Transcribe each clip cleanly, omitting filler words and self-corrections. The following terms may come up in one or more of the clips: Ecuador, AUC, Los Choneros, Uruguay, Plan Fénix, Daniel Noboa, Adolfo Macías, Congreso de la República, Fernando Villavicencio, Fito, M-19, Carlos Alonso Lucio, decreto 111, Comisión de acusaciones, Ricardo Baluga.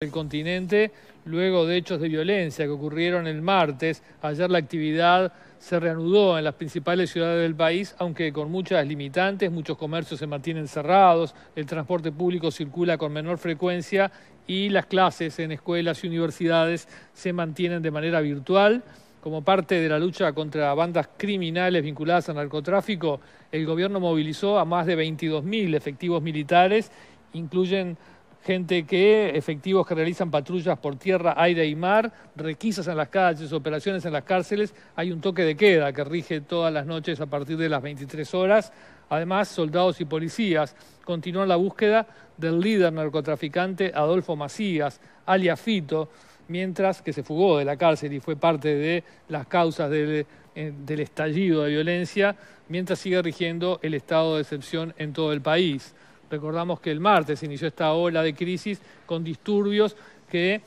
El continente, luego de hechos de violencia que ocurrieron el martes, ayer la actividad se reanudó en las principales ciudades del país, aunque con muchas limitantes, muchos comercios se mantienen cerrados, el transporte público circula con menor frecuencia y las clases en escuelas y universidades se mantienen de manera virtual. Como parte de la lucha contra bandas criminales vinculadas al narcotráfico, el gobierno movilizó a más de 22.000 efectivos militares, incluyen efectivos que realizan patrullas por tierra, aire y mar, requisas en las calles, operaciones en las cárceles. Hay un toque de queda que rige todas las noches a partir de las 23 horas. Además, soldados y policías continúan la búsqueda del líder narcotraficante Adolfo Macías, alias Fito, mientras que se fugó de la cárcel y fue parte de las causas del estallido de violencia, mientras sigue rigiendo el estado de excepción en todo el país. Recordamos que el martes inició esta ola de crisis con disturbios que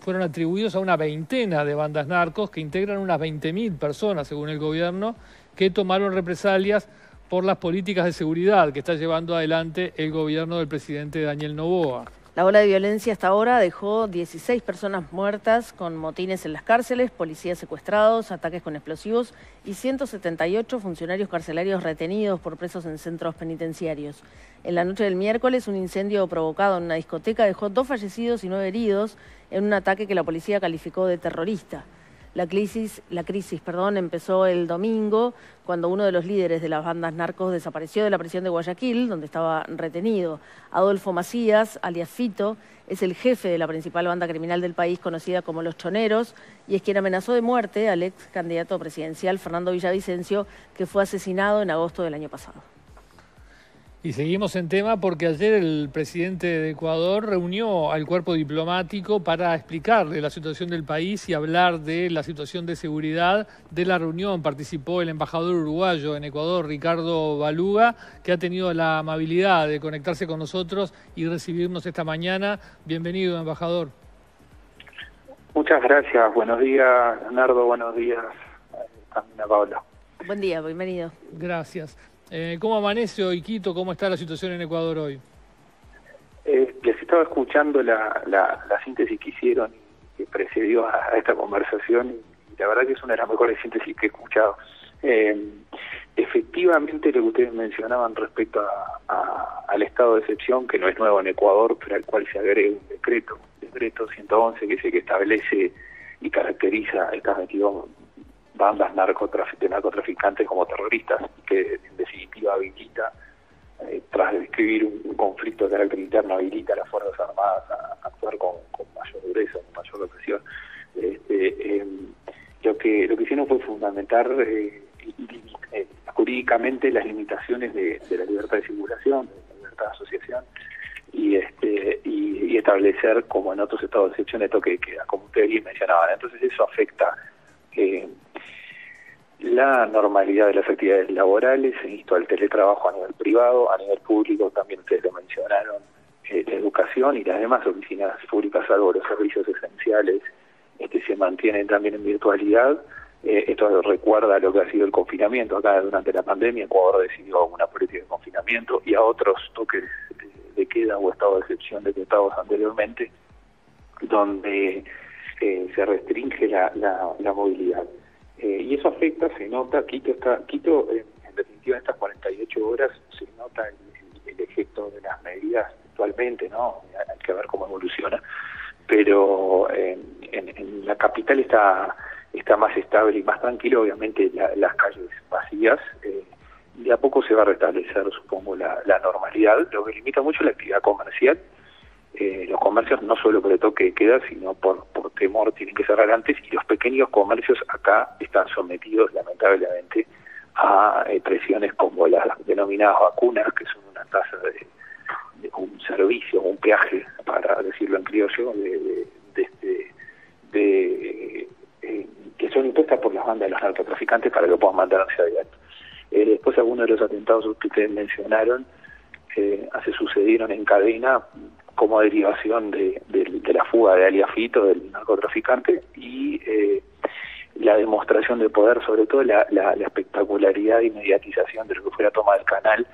fueron atribuidos a una veintena de bandas narcos que integran unas 20.000 personas, según el gobierno, que tomaron represalias por las políticas de seguridad que está llevando adelante el gobierno del presidente Daniel Noboa. La ola de violencia hasta ahora dejó 16 personas muertas con motines en las cárceles, policías secuestrados, ataques con explosivos y 178 funcionarios carcelarios retenidos por presos en centros penitenciarios. En la noche del miércoles, un incendio provocado en una discoteca dejó 2 fallecidos y 9 heridos en un ataque que la policía calificó de terrorista. La crisis, empezó el domingo cuando uno de los líderes de las bandas narcos desapareció de la prisión de Guayaquil, donde estaba retenido. Adolfo Macías, alias Fito, es el jefe de la principal banda criminal del país, conocida como Los Choneros, y es quien amenazó de muerte al ex candidato presidencial Fernando Villavicencio, que fue asesinado en agosto del año pasado. Y seguimos en tema porque ayer el presidente de Ecuador reunió al cuerpo diplomático para explicarle la situación del país y hablar de la situación de seguridad. De la reunión participó el embajador uruguayo en Ecuador, Ricardo Baluga, que ha tenido la amabilidad de conectarse con nosotros y recibirnos esta mañana. Bienvenido, embajador. Muchas gracias. Buenos días, Leonardo. Buenos días, Camila, Paula. Buen día, bienvenido. Gracias. ¿Cómo amanece hoy Quito? ¿Cómo está la situación en Ecuador hoy? Les estaba escuchando la síntesis que hicieron que precedió a esta conversación y la verdad que es una de las mejores síntesis que he escuchado. Efectivamente lo que ustedes mencionaban respecto al estado de excepción, que no es nuevo en Ecuador, pero al cual se agrega un decreto, el decreto 111, que es el que establece y caracteriza estas 22 bandas narcotraficantes como terroristas, que en definitiva habilita, tras describir un conflicto de carácter interno, habilita a las Fuerzas Armadas a actuar con mayor dureza, con mayor represión. Lo que hicieron fue fundamentar jurídicamente las limitaciones de la libertad de circulación, de la libertad de asociación, y establecer, como en otros estados de excepción, esto que queda, como ustedes bien mencionaban. Entonces eso afecta la normalidad de las actividades laborales, insto al teletrabajo a nivel privado, a nivel público también ustedes lo mencionaron, la educación y las demás oficinas públicas, salvo los servicios esenciales, se mantienen también en virtualidad. Esto recuerda lo que ha sido el confinamiento. Acá durante la pandemia Ecuador decidió una política de confinamiento y a otros toques de queda o estado de excepción decretados anteriormente, donde se restringe la movilidad. Y eso afecta, se nota, Quito en definitiva en estas 48 horas se nota el efecto de las medidas actualmente, ¿no? Hay que ver cómo evoluciona, pero en la capital está más estable y más tranquilo, obviamente las calles vacías, y a poco se va a restablecer, supongo, la normalidad, lo que limita mucho la actividad comercial. Los comercios no solo por el toque de queda, sino por temor tienen que cerrar antes, y los pequeños comercios acá están sometidos lamentablemente a presiones como las denominadas vacunas, que son una tasa de un servicio, un peaje, para decirlo en criollo, que son impuestas por las bandas de los narcotraficantes para que puedan mantenerse abiertos. Después algunos de los atentados que ustedes mencionaron se sucedieron en cadena como derivación de la fuga de alias Fito, del narcotraficante, y la demostración de poder, sobre todo la espectacularidad y mediatización de lo que fue la toma del canal,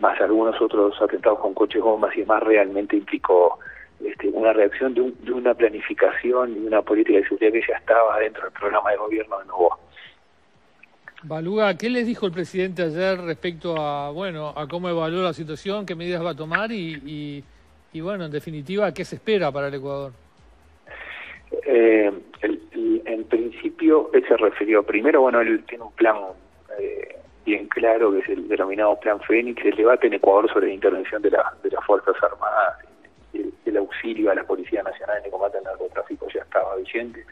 más algunos otros atentados con coches bombas y demás, realmente implicó una reacción de una planificación y una política de seguridad que ya estaba dentro del programa de gobierno de Noboa. Baluga, ¿qué les dijo el presidente ayer respecto a, bueno, a cómo evaluó la situación, qué medidas va a tomar y bueno, en definitiva, qué se espera para el Ecuador? En principio, él se refirió, primero, bueno, él tiene un plan bien claro, que es el denominado Plan Fénix, el debate en Ecuador sobre la intervención de las Fuerzas Armadas, el auxilio a la Policía Nacional en el combate al narcotráfico ya estaba vigente,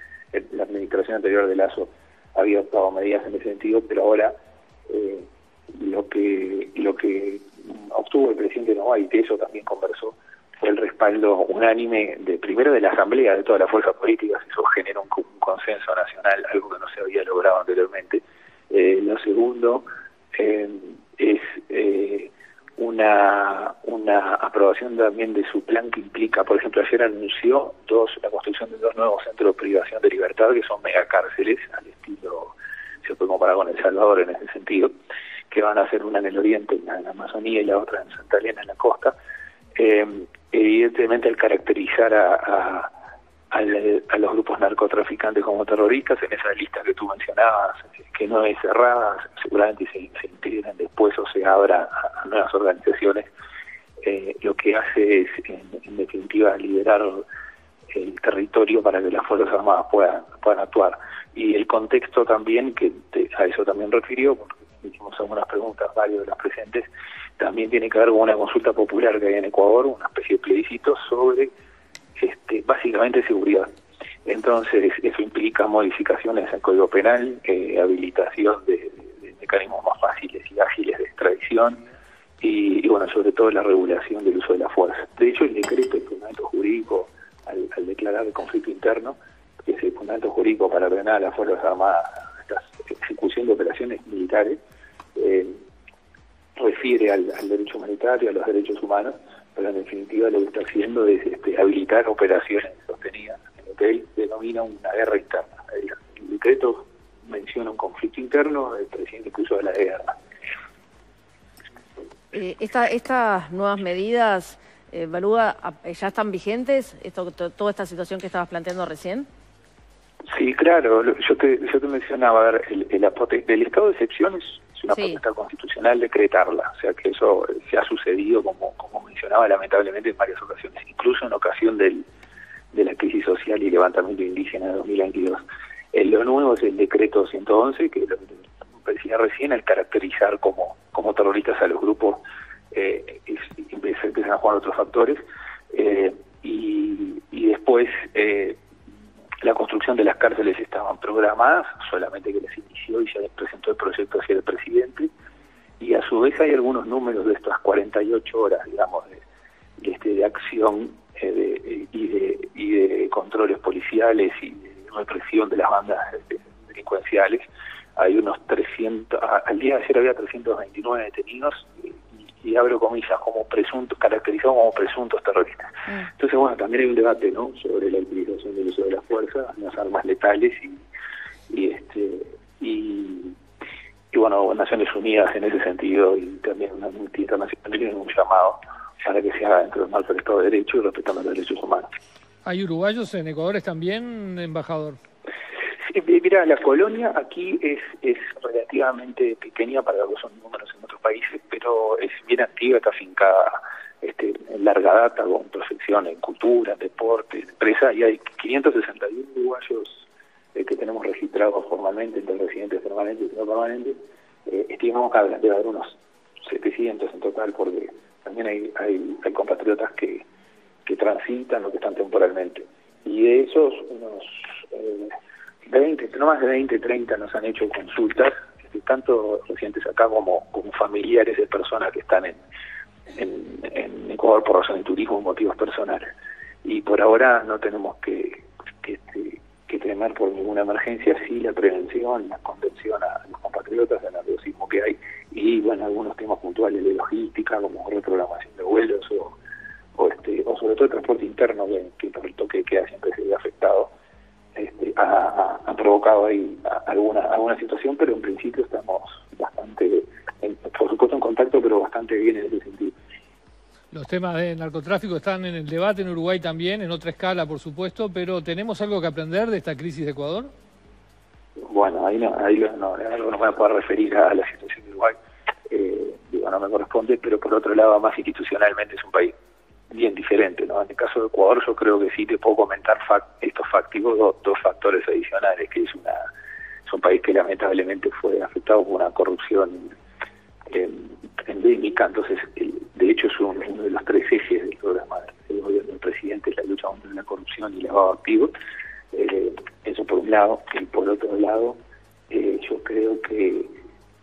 la administración anterior de Lazo había adoptado medidas en ese sentido, pero ahora lo que obtuvo el presidente Noboa, y de eso también conversó, fue el respaldo unánime, primero de la Asamblea, de todas las fuerzas políticas. Eso generó un consenso nacional, algo que no se había logrado anteriormente. Lo segundo es una aprobación también de su plan que implica, por ejemplo, ayer anunció la construcción de 2 nuevos centros de privación de libertad, que son megacárceles, al estilo, se puede comparar con El Salvador en ese sentido, que van a ser una en el oriente, una en la Amazonía, y la otra en Santa Elena, en la costa. Evidentemente, al caracterizar a los grupos narcotraficantes como terroristas, en esa lista que tú mencionabas, que no es cerrada, seguramente se integran después o se abra a nuevas organizaciones. Lo que hace es, en definitiva, liberar el territorio para que las Fuerzas Armadas puedan actuar. Y el contexto también, que a eso también refirió, porque hicimos algunas preguntas, varios de las presentes, también tiene que ver con una consulta popular que hay en Ecuador, una especie de plebiscito sobre básicamente seguridad. Entonces, eso implica modificaciones al Código Penal, habilitación de mecanismos más fáciles y ágiles de extradición, y bueno, sobre todo la regulación del uso de la fuerza. De hecho, el decreto, el fundamento jurídico, al declarar el conflicto interno, que es el fundamento jurídico para ordenar a las Fuerzas Armadas la ejecución de operaciones militares, refiere al derecho humanitario, a los derechos humanos, pero en definitiva lo que está haciendo es habilitar operaciones sostenidas en lo que él denomina una guerra interna. El decreto menciona un conflicto interno, el presidente puso a la guerra. Estas nuevas medidas, Baluga, ¿ya están vigentes? ¿Toda esta situación que estabas planteando recién? Sí, claro. Yo te mencionaba, a ver, el estado de excepción es una potestad constitucional decretarla. O sea que eso se ha sucedido, como mencionaba, lamentablemente en varias ocasiones, incluso en ocasión de la crisis social y levantamiento indígena de 2022. Lo nuevo es el decreto 111, que lo decía recién, al caracterizar como terroristas a los grupos, empiezan a jugar otros factores, y después la construcción de las cárceles estaban programadas, solamente que las inició y ya les presentó el proyecto hacia el presidente, y a su vez hay algunos números de estas 48 horas, digamos, de acción y de controles policiales y de represión de las bandas delincuenciales. Hay unos 300, al día de ayer había 329 detenidos, y abro comillas, como presuntos, caracterizados como presuntos terroristas. Entonces, bueno, también hay un debate, ¿no?, sobre la utilización del uso de la fuerza, las armas letales, y bueno, Naciones Unidas en ese sentido, y también una multinacional, tienen un llamado para que se haga dentro del marco del Estado de Derecho y respetando los derechos humanos. ¿Hay uruguayos en Ecuador también, embajador? Mira, la colonia aquí es relativamente pequeña para lo que son números en otros países, pero es bien activa, está afincada en larga data, con proyección en cultura, en deporte, en empresa, y hay 561 uruguayos que tenemos registrados formalmente, entre residentes permanentes y no permanentes. Estimamos que debe haber unos 700 en total, porque también hay compatriotas que transitan o que están temporalmente. Y de esos, unos 20, no más de 20, 30 nos han hecho consultas, tanto residentes acá como familiares de personas que están en Ecuador por razones de turismo o motivos personales. Y por ahora no tenemos que temer por ninguna emergencia, sí la prevención, la contención a los compatriotas, al nerviosismo que hay, y bueno, algunos temas puntuales de logística, como reprogramación de vuelos o sobre todo el transporte interno, que por el toque queda siempre se ve afectado. Ha provocado ahí alguna situación, pero en principio estamos bastante, por supuesto en contacto, pero bastante bien en ese sentido. Los temas de narcotráfico están en el debate en Uruguay también, en otra escala, por supuesto, pero ¿tenemos algo que aprender de esta crisis de Ecuador? Bueno, ahí no voy a poder referir a la situación de Uruguay, no me corresponde, pero por otro lado, más institucionalmente es un país bien diferente, ¿no? En el caso de Ecuador yo creo que sí te puedo comentar dos factores adicionales, que es un país que lamentablemente fue afectado por una corrupción endémica, entonces de hecho es uno de los tres ejes del programa del gobierno del presidente, la lucha contra la corrupción y el lavado de activos, eso por un lado, y por otro lado yo creo que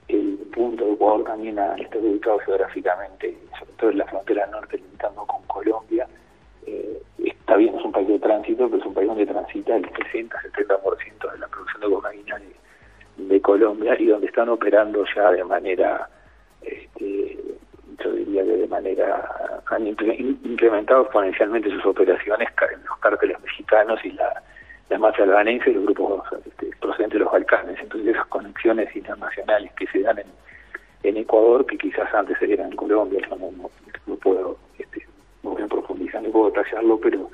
el punto de Ecuador también está ubicado geográficamente, sobre todo en la frontera norte, limitando con Colombia. Está bien, es un país de tránsito, pero es un país donde transita el 60-70% de la producción de cocaína de Colombia y donde están operando ya de manera, yo diría que de manera, han incrementado exponencialmente sus operaciones los cárteles mexicanos y las mafias albaneses y los grupos procedentes de los Balcanes. Entonces esas conexiones internacionales que se dan en Ecuador, que quizás antes se dieran en Colombia, yo no puedo profundizar, no puedo detallarlo, pero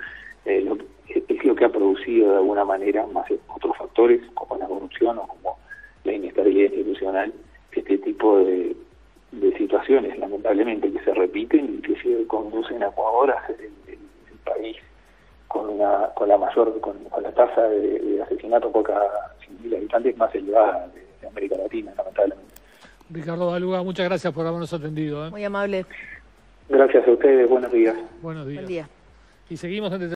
es lo que ha producido de alguna manera, más otros factores como la corrupción o como la inestabilidad institucional, este tipo de situaciones lamentablemente que se repiten y que conducen a Ecuador a ser el país con la tasa de asesinato por cada 100.000 habitantes más elevada de América Latina, lamentablemente. Ricardo Baluga, muchas gracias por habernos atendido. Muy amable. Gracias a ustedes, buenos días. Buenos días. Buen día. Y seguimos en